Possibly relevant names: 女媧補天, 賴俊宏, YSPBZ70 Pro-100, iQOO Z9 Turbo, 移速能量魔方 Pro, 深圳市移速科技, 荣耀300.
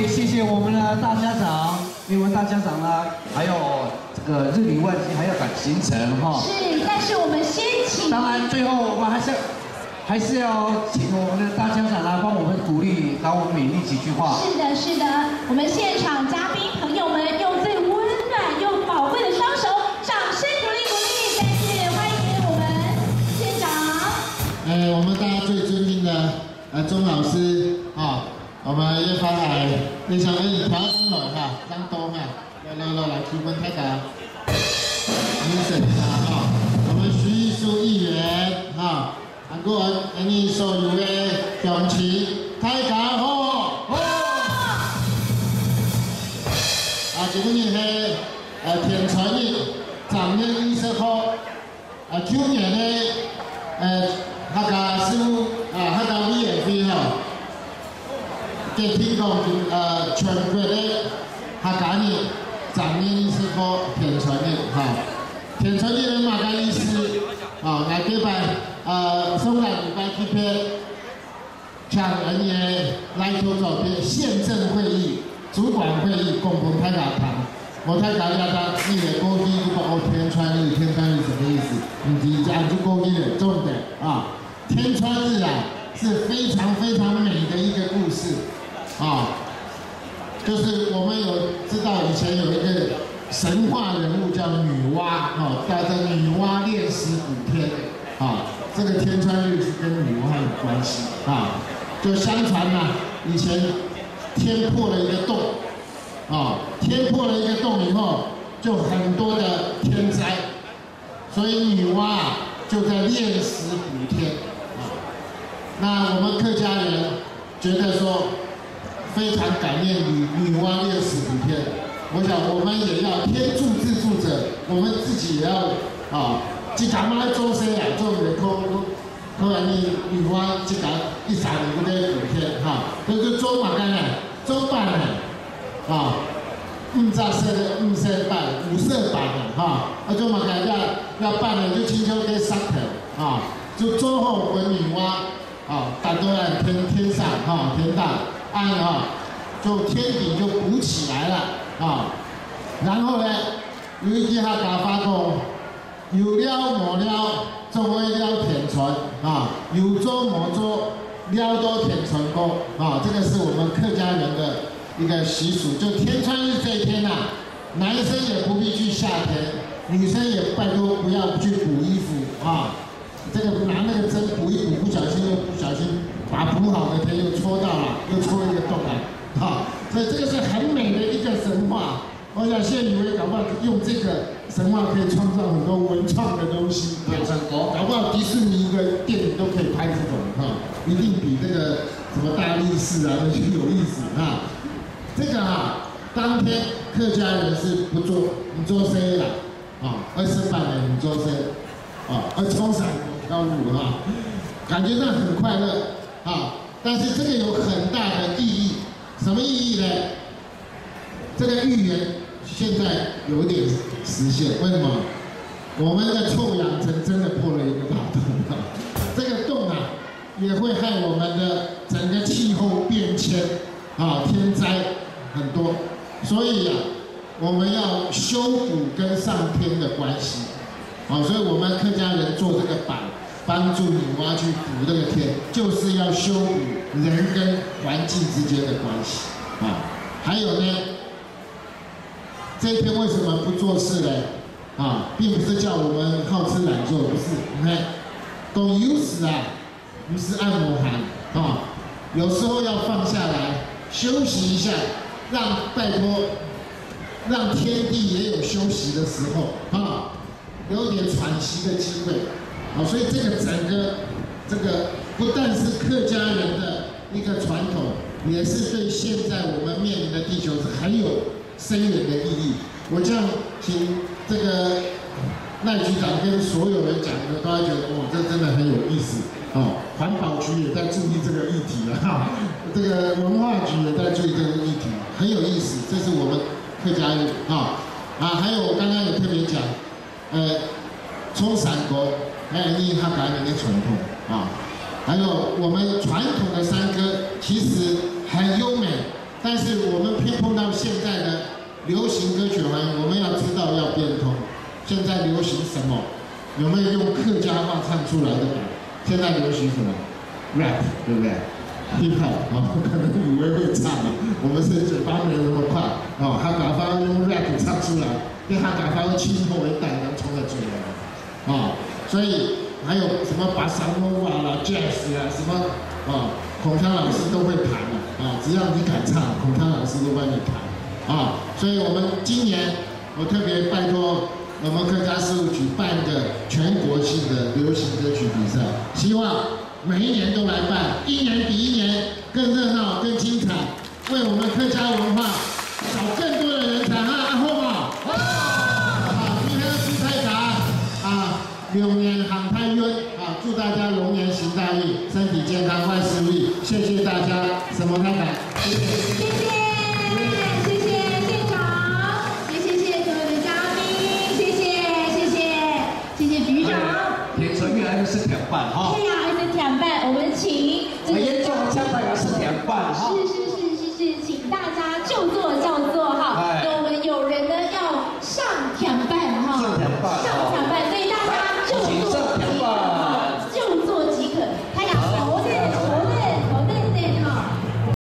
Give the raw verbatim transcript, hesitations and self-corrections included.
也谢谢我们的大家长，因为大家长呢，还有这个日理万机，还要赶行程哈。是，但是我们先请。当然，最后我们还是还是要请我们的大家长来帮我们鼓励，帮我们勉励几句话。是的，是的，我们现场嘉宾朋友们用最温暖又宝贵的双手，掌声鼓励鼓励，再次欢迎我们县长。呃，我们大家最尊敬的呃钟老师啊。 我们要发来非常热调整来哈，增多哈，来来来来，提问大家，您审查哈，我们徐艺术议员哈，韩国人安尼所有的奖池，大家好，好，啊，这个呢是呃田传义，长乐艺术科，啊，去年呢呃客家师傅啊客家委员会哈。 给提供呃全国的客家人长年是个田传人哈，田传人人马家意思啊，来这边呃送来礼拜这边，像人也来投左边县政会议、主管会议共同开大堂，我开大家当地的高级主管，我田传人田传人什么意思？你讲就高级的重点啊，田传人啊是非常非常美的一个故事。 啊，就是我们有知道以前有一个神话人物叫女娲啊，带着女娲炼石补天啊，这个天穿日是跟女娲有关系啊。就相传呐、啊，以前天破了一个洞啊，天破了一个洞以后，就很多的天灾，所以女娲、啊、就在炼石补天啊。那我们客家人觉得说。 非常感念女女娲炼石补天，我想我们也要天助自助者，我们自己也要啊，自家妈做生意做人工，可能你女娲自家一三五的补天哈，但是做嘛干呢，做办呢，啊，五十岁的五十办，五十办的哈，啊做嘛干要要办呢就请求给上头啊，就做好我女娲啊，打到来天天上哈天大。 按啊，就天顶就鼓起来了啊，然后呢，有一句客家话讲，有了没了，做为了田船啊，有做没做，了到田船工啊，这个是我们客家人的一个习俗。就天穿日这一天呐、啊，男生也不必去下田，女生也拜托不要去补衣服啊，这个拿那个针补一补，不小心又不小心。 把补好的田又戳到了，又戳一个洞了，哈、啊，所以这个是很美的一个神话。我想谢雨薇搞不好用这个神话可以创造很多文创的东西，对，搞不好迪士尼的电影都可以拍这种，哈、啊，一定比那个什么大力士啊那些有意思啊。这个啊，当天客家人是不做不做生意了，啊，二十八年不做生意，啊，二冲上高五啊，感觉上很快乐。 啊，但是这个有很大的意义，什么意义呢？这个预言现在有点实现，为什么？我们的臭氧层真的破了一个大洞啊！这个洞啊，也会害我们的整个气候变迁啊，天灾很多，所以啊，我们要修补跟上天的关系啊，所以我们客家人做这个板。 帮助女娲去补这个天，就是要修补人跟环境之间的关系啊。还有呢，这一天为什么不做事呢？啊，并不是叫我们好吃懒做，不是。你看，懂有时啊，不是按摩行啊，有时候要放下来休息一下，让拜托，让天地也有休息的时候啊，有点喘息的机会。 啊，所以这个整个这个不但是客家人的一个传统，也是对现在我们面临的地球是很有深远的意义。我这样请这个赖局长跟所有人讲的，大家觉得哦，这真的很有意思哦。环保局也在注意这个议题了哈，这个文化局也在注意这个议题，很有意思。这是我们客家人啊、哦、啊，还有我刚刚有特别讲，呃，从三国。 哎，你看咱们的传统啊，还有我们传统的山歌，其实很优美，但是我们偏碰到现在的流行歌曲环境，我们要知道要变通。现在流行什么？有没有用客家话唱出来的？现在流行什么 ？rap， 对不对？ hiphop 啊，可能以为会唱，我们是嘴巴没有那么快哦。客家话用 rap 唱出来，跟客家话气候一带能冲得出来啊、哦。所以还有什么巴萨诺瓦啦、jazz 啊，什么啊、哦，孔锵老师都会弹的啊、哦。只要你敢唱，孔锵老师都帮你弹啊、哦。所以我们今年我特别拜托我们客家事务局办一个全国性的流行歌曲比赛，希望 每一年都来办，一年比一年更热闹、更精彩，为我们客家文化找更多的人才啊，好嘛！啊，今天是太长啊，龙年行太运啊，祝大家龙年行大运，身体健康，万事如意，谢谢大家，什么太长，谢谢，谢谢，谢谢现场，也谢谢所有的嘉宾，谢谢，谢谢，谢谢局长，田城越来越是铁板哈。 我们请，这个、啊、严重的伤害我是两半哈。是是是。